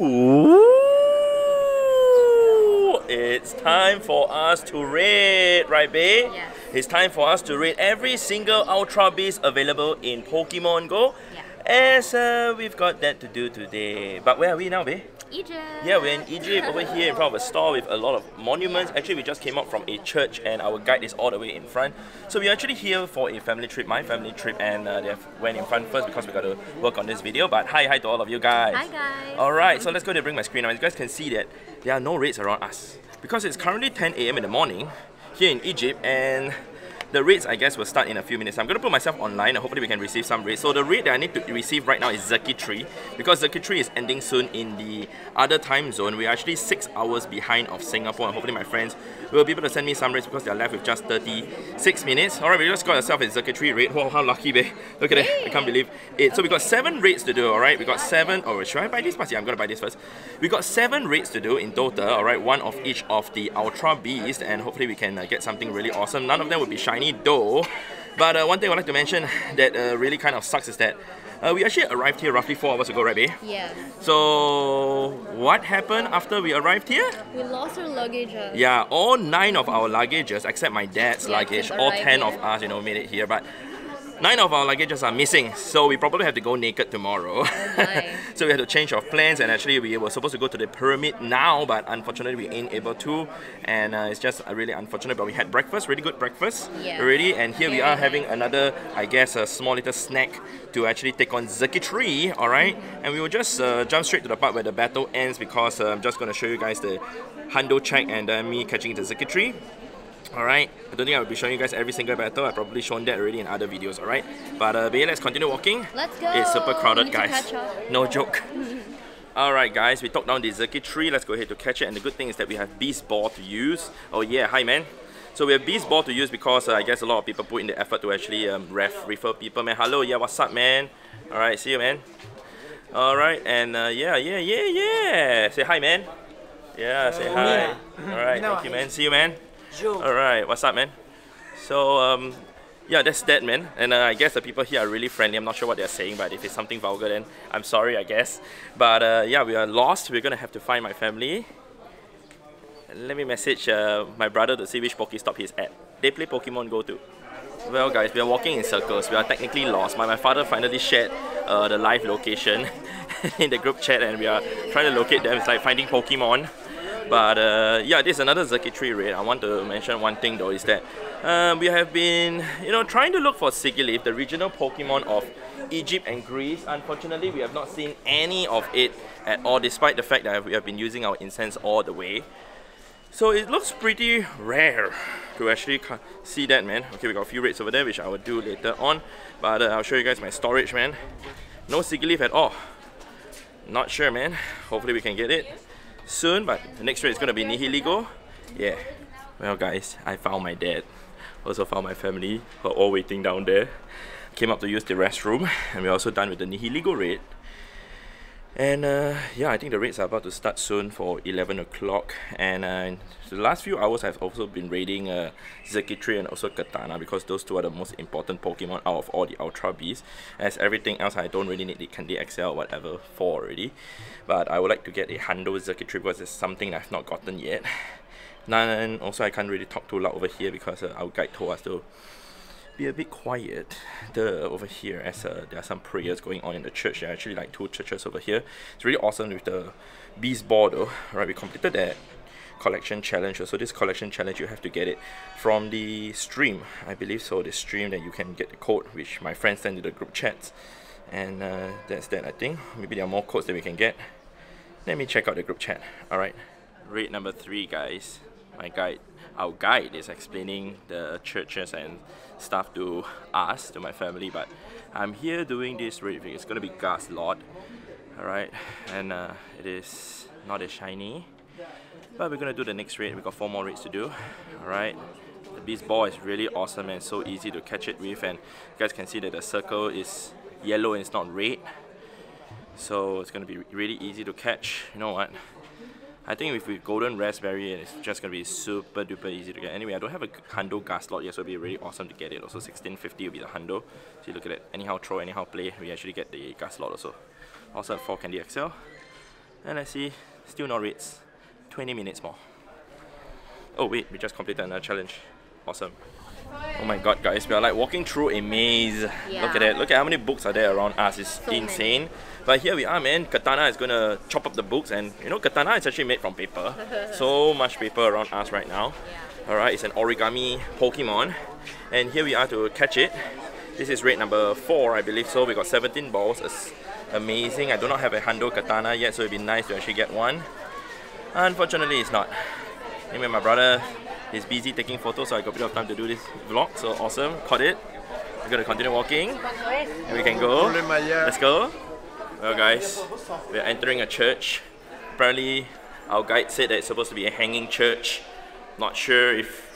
Ooh, it's time for us to raid, right babe? Yeah. It's time for us to raid every single Ultra Beast available in Pokemon GO. Yeah. And so we've got that to do today. But where are we now, babe? Egypt. Yeah, we're in Egypt over here in front of a store with a lot of monuments. Actually, we just came up from a church and our guide is all the way in front. So we're actually here for a family trip, my family trip, and they went in front first because we got to work on this video. But hi to all of you guys. Hi guys. Alright, so let's go to bring my screen up. You guys can see that there are no raids around us because it's currently 10 AM in the morning here in Egypt, and the raids, I guess, will start in a few minutes. I'm going to put myself online and hopefully we can receive some raids. So the raid that I need to receive right now is Xurkitree, because Xurkitree is ending soon in the other time zone. We're actually 6 hours behind of Singapore, and hopefully my friends will be able to send me some raids because they're left with just 36 minutes. Alright, we just got ourselves a Xurkitree raid. Wow, how lucky, babe. Look at that. I can't believe it. So we got 7 raids to do, alright? We got 7... Oh, should I buy this? Yeah, I'm going to buy this first. We got 7 raids to do in total, alright? One of each of the Ultra Beasts, and hopefully we can get something really awesome. None of them will be shiny though, but one thing I'd like to mention that really kind of sucks is that we actually arrived here roughly 4 hours ago, right babe? Yeah. So what happened after we arrived here? We lost our luggages. Yeah, all 9 of our luggages except my dad's luggage, all 10 here. Of us, you know, made it here, but 9 of our luggages are missing, so we probably have to go naked tomorrow. Oh. So we had to change our plans, and actually we were supposed to go to the pyramid now, but unfortunately we ain't able to, and it's just really unfortunate. But we had breakfast, really good breakfast already, and here we are having another, I guess, a small little snack to actually take on Xurkitree, alright? And we will just jump straight to the part where the battle ends, because I'm just going to show you guys the Hundo check and me catching the Xurkitree. Alright, I don't think I will be showing you guys every single battle. I've probably shown that already in other videos, alright? But yeah, let's continue walking. Let's go! It's super crowded, guys. No joke. Alright guys, we took down the Xurkitree. Let's go ahead to catch it, and the good thing is that we have Beast Ball to use. Oh yeah, hi man. So we have Beast Ball to use because I guess a lot of people put in the effort to actually refer people, man. Hello, yeah, what's up, man? Alright, see you, man. Alright, and yeah. Say hi, man. Yeah, say hi. Alright, thank you, man. See you, man. Alright, what's up, man? So, yeah, that's that, man. And I guess the people here are really friendly. I'm not sure what they're saying, but if it's something vulgar, then I'm sorry, I guess. But yeah, we are lost. We're gonna have to find my family. Let me message my brother to see which Pokestop he's at. They play Pokemon Go too. Well guys, we are walking in circles. We are technically lost. My father finally shared the live location in the group chat, and we are trying to locate them. It's like finding Pokemon. But yeah, this is another Xurkitree raid. I want to mention one thing though, is that we have been, you know, trying to look for Sigilyph, the regional Pokemon of Egypt and Greece. Unfortunately, we have not seen any of it at all, despite the fact that we have been using our incense all the way. So it looks pretty rare to actually see that, man. Okay, we got a few raids over there, which I will do later on. But I'll show you guys my storage, man. No Sigilyph at all. Not sure, man. Hopefully we can get it soon, but the next raid is gonna be Nihilego. Yeah. Well guys, I found my dad. Also found my family. We're all waiting down there. Came up to use the restroom, and we're also done with the Nihilego raid. And yeah, I think the raids are about to start soon for 11 o'clock. And the last few hours I've also been raiding Xurkitree and also Kartana, because those two are the most important Pokemon out of all the Ultra Beasts. As everything else, I don't really need the Candy XL or whatever for already. But I would like to get a Hundo Xurkitree because it's something I've not gotten yet. And also I can't really talk too loud over here because our guide told us to be a bit quiet over here, as there are some prayers going on in the church. There are actually like 2 churches over here. It's really awesome with the Beast Ball though. Right, we completed that collection challenge. So this collection challenge, you have to get it from the stream, I believe. So the stream that you can get the code, which my friends send to the group chats. And that's that, I think. Maybe there are more codes that we can get. Let me check out the group chat. Alright, raid number 3 guys. My guide, our guide is explaining the churches and stuff to us, to my family, but I'm here doing this raid. It's gonna be Guzzlord, alright, and it is not as shiny, but we're gonna do the next raid. We got 4 more raids to do, alright. The Beast Ball is really awesome and so easy to catch it with, and you guys can see that the circle is yellow and it's not red, so it's gonna be really easy to catch. You know what? I think if we golden raspberry, it's just gonna be super duper easy to get. Anyway, I don't have a hundo Guzzlord yet, so it'd be really awesome to get it. Also 1650 will be the hundo. So you look at it, anyhow throw, anyhow play, we actually get the Guzzlord also. Also at 4 Candy XL. And let's see, still no rates. 20 minutes more. Oh wait, we just completed another challenge. Awesome. Oh my god guys, we are like walking through a maze. Yeah. Look at that, look at how many books are there around us, it's so insane. Many. But here we are man, Kartana is gonna chop up the books, and you know Kartana is actually made from paper. So much paper around us right now. Yeah. Alright, it's an origami Pokemon. And here we are to catch it. This is raid number 4 I believe, so we got 17 balls, it's amazing. I do not have a hundo Kartana yet, so it'd be nice to actually get one. Unfortunately it's not. Anyway, my brother is busy taking photos, so I got a bit of time to do this vlog, so awesome, caught it. We're gonna continue walking, and we can go. Let's go. Well guys, we're entering a church. Apparently, our guide said that it's supposed to be a hanging church. Not sure if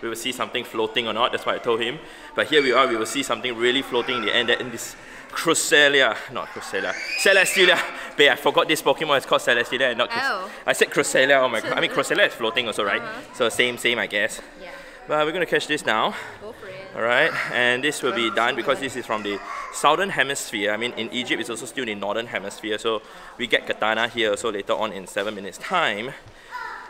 we will see something floating or not, that's why I told him. But here we are, we will see something really floating in the end, in this Cresselia, not Cresselia, Celesteela. Babe, I forgot this Pokemon is called Celesteela and not Cresselia. I said Cresselia, oh my god. I mean Cresselia is floating also, right? So same I guess. Yeah. But we're gonna catch this now. Go for it. Alright, and this will be done because this is from the southern hemisphere. I mean in Egypt it's also still the northern hemisphere, so we get Kartana here also later on in 7 minutes time.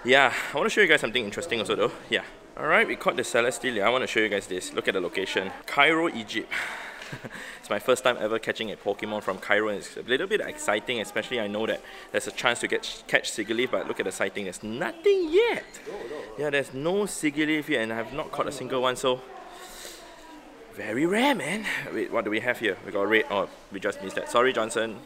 Yeah, I want to show you guys something interesting also though. Yeah. Alright, we caught the Celesteela. I want to show you guys this. Look at the location. Cairo, Egypt. It's my first time ever catching a Pokemon from Cairo, and it's a little bit exciting, especially I know that there's a chance to catch Sigilyph, but look at the sighting, there's nothing yet. Yeah, there's no Sigilyph yet, and I have not caught a single one, so very rare man. Wait, what do we have here? We got red. Oh, we just missed that. Sorry Johnson.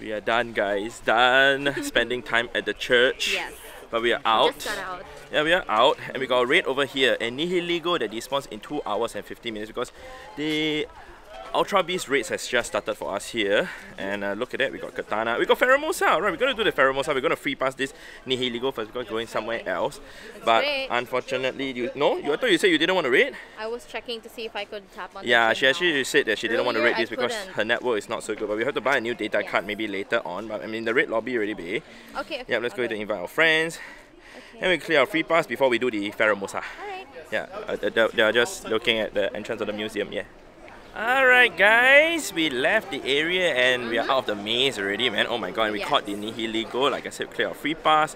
We are done guys, done spending time at the church. Yes. But we are out. Just got out. Yeah, we are out, and we got a raid over here, and Nihilego that despawns in 2 hours and 15 minutes because the Ultra Beast raids has just started for us here. And look at that, we got Kartana, we got Pheromosa, right? We're gonna do the Pheromosa, we're gonna free pass this Nihilego first because we're going somewhere else. It's but great. Unfortunately, you no? I thought you said you didn't want to raid? I was checking to see if I could tap on Yeah, she actually now. Said that she didn't want to raid this because her network is not so good. But we have to buy a new data card maybe later on. But I mean, the raid lobby already be. Okay. Yeah, let's go ahead and invite our friends. Okay. And we clear our free pass before we do the Pheromosa. Alright. Yeah, they are just looking at the entrance of the museum, yeah. Alright guys, we left the area and we are out of the maze already man. Oh my god, and we caught the Nihilego, like I said, clear our free pass.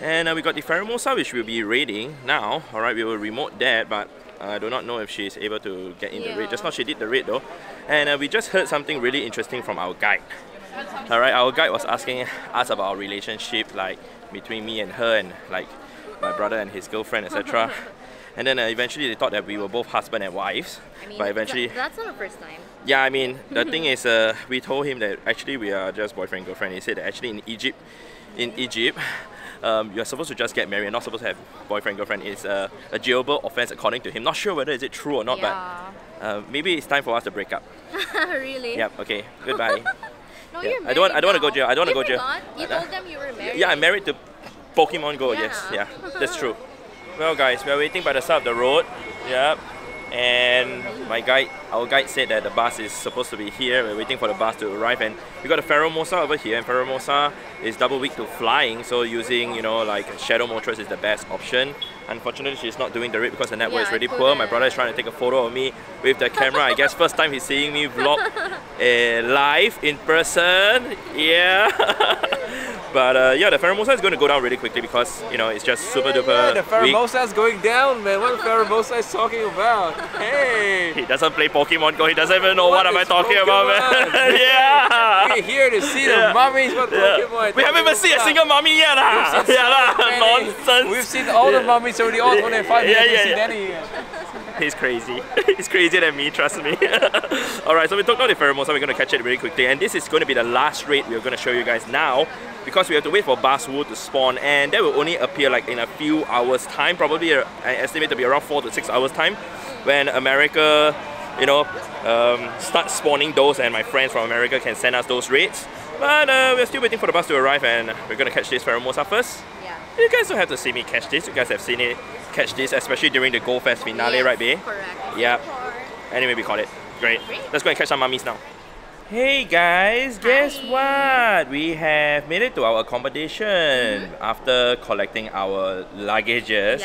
And we got the Pheromosa which we'll be raiding now. Alright, we will remote that, but I do not know if she's able to get in the raid. Just now she did the raid though. And we just heard something really interesting from our guide. Alright, our guide was asking us about our relationship, like between me and her and like my brother and his girlfriend, etc. And then eventually they thought that we were both husband and wives. I mean, but eventually that's not the first time. Yeah, I mean, the thing is, we told him that actually we are just boyfriend girlfriend. He said that actually in Egypt, you're supposed to just get married and not supposed to have boyfriend girlfriend. It's a jailable offense according to him. Not sure whether is it true or not, but maybe it's time for us to break up. Really? Yep. Okay. Goodbye. No, you're married. I don't want to go jail. I don't want to go jail. You told them you were married. Yeah, I'm married to Pokemon GO. Yeah. Yes. Yeah, that's true. Well guys, we are waiting by the side of the road. Yep. And our guide said that the bus is supposed to be here. We're waiting for the bus to arrive, and we got a Pheromosa over here, and Pheromosa is double weak to flying, so using, you know, like Shadow Moltres is the best option. Unfortunately she's not doing the raid because the network is really poor. My brother is trying to take a photo of me with the camera. I guess first time he's seeing me vlog live in person. Yeah. But yeah, the Pheromosa is going to go down really quickly because, you know, it's just super duper the Pheromosa is going down, man. What Pheromosa is talking about? Hey! He doesn't play Pokemon GO. He doesn't even know what am I talking about, man. Yeah! We're here to see the mummies. What Pokemon? We haven't even seen a single mummy yet, lah! Yeah, lah! Nonsense! We've seen all the mummies already, all 25 years. We haven't seen any yet. He's crazy. He's crazier than me, trust me. Alright, so we took out the Pheromosa. We're going to catch it really quickly. And this is going to be the last raid we're going to show you guys now, because we have to wait for Buzzwole to spawn, and that will only appear like in a few hours time, probably I estimate to be around 4 to 6 hours time, when America, you know, starts spawning those, and my friends from America can send us those raids. But we're still waiting for the bus to arrive, and we're gonna catch this Pheromosa first. Yeah. You guys don't have to see me catch this, you guys have seen it catch this, especially during the Go Fest finale, right babe? Correct. Yeah. Anyway, we caught it. Great. Let's go and catch some mummies now. Hey guys, guess what? We have made it to our accommodation after collecting our luggages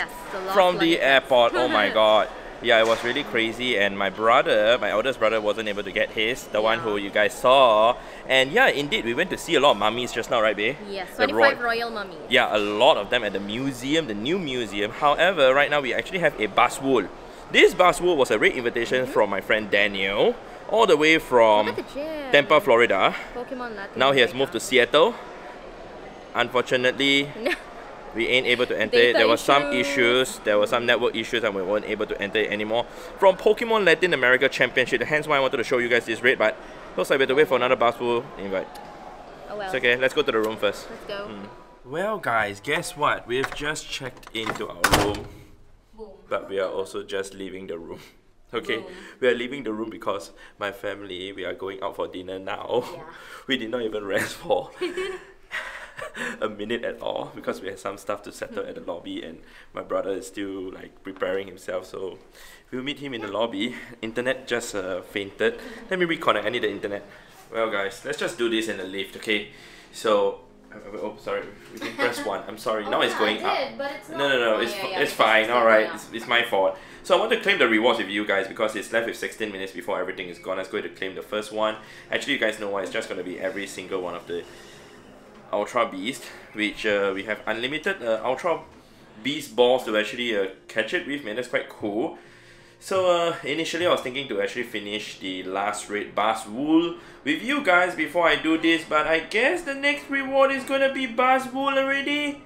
from the airport. Oh my god. Yeah, it was really crazy, and my brother, my eldest brother, wasn't able to get his, the one who you guys saw. And yeah, indeed, we went to see a lot of mummies just now, right babe? Yes, 25 royal mummies. Yeah, a lot of them at the museum, the new museum. However, right now we actually have a Buzzwole. This Buzzwole was a rare invitation from my friend Daniel, all the way from Tampa, Florida. Now he has moved to Seattle. Unfortunately... we ain't able to enter it. There were some issues, there were some network issues, and we weren't able to enter it anymore. From Pokemon Latin America Championship, hence why I wanted to show you guys this raid, but looks like we have to wait for another Buzzwole invite. Oh well. It's okay, let's go to the room first. Let's go. Well guys, guess what? We've just checked into our room, but we are also just leaving the room. Okay, we are leaving the room because my family, we are going out for dinner now. Yeah. We did not even rest for... a minute at all because we had some stuff to settle at the lobby, and my brother is still like preparing himself, so we'll meet him in the lobby. Internet just fainted. Let me reconnect, I need the internet. Well guys, let's just do this in the lift, okay? So, oh sorry, we can press 1, I'm sorry, now it's going up. But it's no, it's fine, alright, it's my fault. So I want to claim the rewards with you guys because it's left with 16 minutes before everything is gone. Let's go to claim the first one. Actually you guys know why, it's just going to be every single one of the Ultra Beast, which we have unlimited Ultra Beast balls to actually catch it with, man. That's quite cool. So initially I was thinking to actually finish the last raid Buzzwole with you guys before I do this, but I guess the next reward is gonna be Buzzwole already.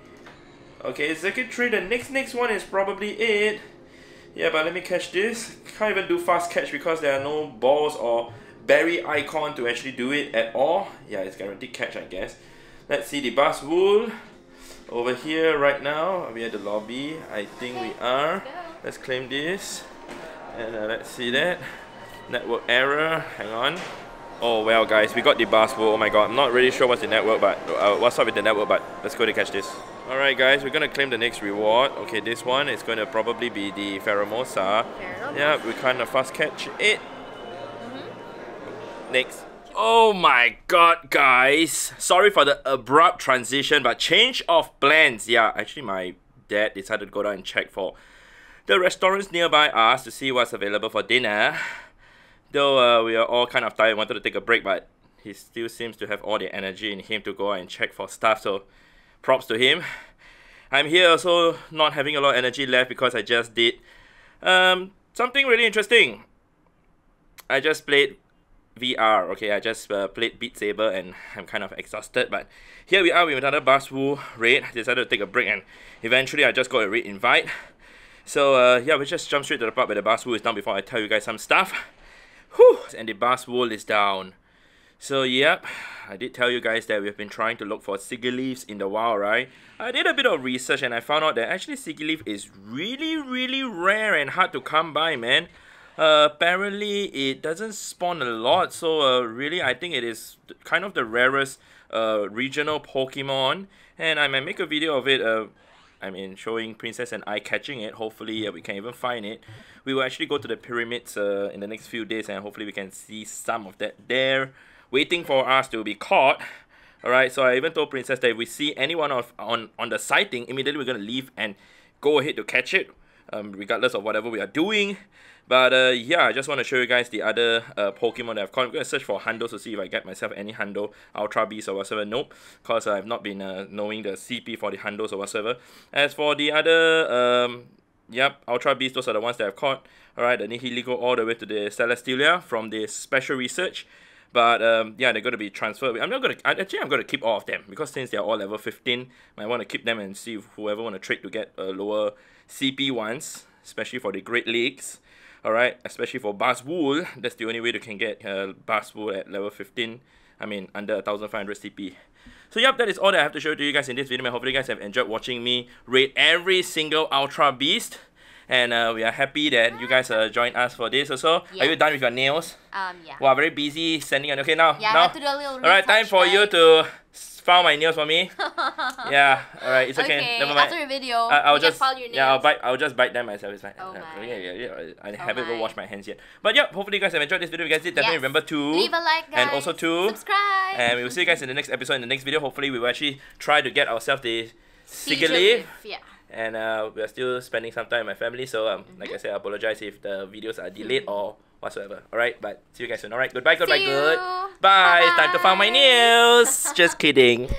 Okay, Xurkitree, the next one is probably it. Yeah, but let me catch this. Can't even do fast catch because there are no balls or berry icon to actually do it at all. Yeah, it's guaranteed catch, I guess. Let's see the Buzzwole over here right now. Are we at the lobby? I think we are. Let's claim this. And let's see that. Network error. Hang on. Oh well guys, we got the Buzzwole. Oh my god, I'm not really sure what's the network, but what's up with the network, but let's go to catch this. Alright guys, we're gonna claim the next reward. Okay, this one is gonna probably be the Pheromosa. Yeah, we kinda fast catch it. Next. Oh my god guys, sorry for the abrupt transition, but change of plans. Yeah, actually my dad decided to go down and check for the restaurants nearby us to see what's available for dinner. Though we are all kind of tired, wanted to take a break, but he still seems to have all the energy in him to go and check for stuff, so props to him. I'm here also not having a lot of energy left because I just did something really interesting. I just played VR, okay, I just played Beat Saber and I'm kind of exhausted, but here we are with another Buzzwole raid. I decided to take a break and eventually I just got a raid invite. So yeah, we just jump straight to the part where the Buzzwole is down before I tell you guys some stuff. Whew, and the Buzzwole is down. So yep, I did tell you guys that we've been trying to look for Sigilyphs in the wild, right? I did a bit of research and I found out that actually Sigilyph is really rare and hard to come by, man. Apparently it doesn't spawn a lot, so really I think it is kind of the rarest regional Pokemon, and I might make a video of it, I mean showing Princess and I catching it. Hopefully we can even find it. We will actually go to the pyramids in the next few days and hopefully we can see some of that there waiting for us to be caught. Alright, so I even told Princess that if we see anyone on the sighting, immediately we're gonna leave and go ahead to catch it, regardless of whatever we are doing. But yeah, I just want to show you guys the other Pokemon that I've caught. I'm going to search for Hundos to see if I get myself any Hundo, Ultra Beast or whatsoever. Nope, because I've not been knowing the CP for the Hundos or whatsoever. As for the other, yep, Ultra Beast, those are the ones that I've caught. Alright, the Nihilego all the way to the Celesteela from the special research. But yeah, they're going to be transferred. I'm going to keep all of them because since they're all level 15, I want to keep them and see if whoever want to trade to get lower CP ones, especially for the Great Lakes. Alright, especially for Buzzwole, that's the only way you can get Buzzwole at level 15, I mean under 1500 CP. So yep, that is all that I have to show to you guys in this video, and hopefully you guys have enjoyed watching me raid every single Ultra Beast. and we are happy that you guys joined us for this also. Yeah. Are you done with your nails? Yeah. Wow, very busy sending on. Okay, now. Yeah, now. I have to do a little retouch. All right, time for you to file my nails for me. Yeah. All right, it's okay. Never mind. After your video, I'll just file your nails. Yeah, I'll just bite them myself. It's fine. Oh my. Yeah. I haven't even washed my hands yet. But yeah, hopefully you guys have enjoyed this video. If you guys did, definitely remember to leave a like, guys, and also to subscribe. And we will see you guys in the next episode. In the next video, hopefully we will actually try to get ourselves the Sigilyph. Yeah. And we are still spending some time with my family, so like I said, I apologize if the videos are delayed or whatsoever. Alright, but see you guys soon. Alright, goodbye. Bye. Time to file my nails. Just kidding.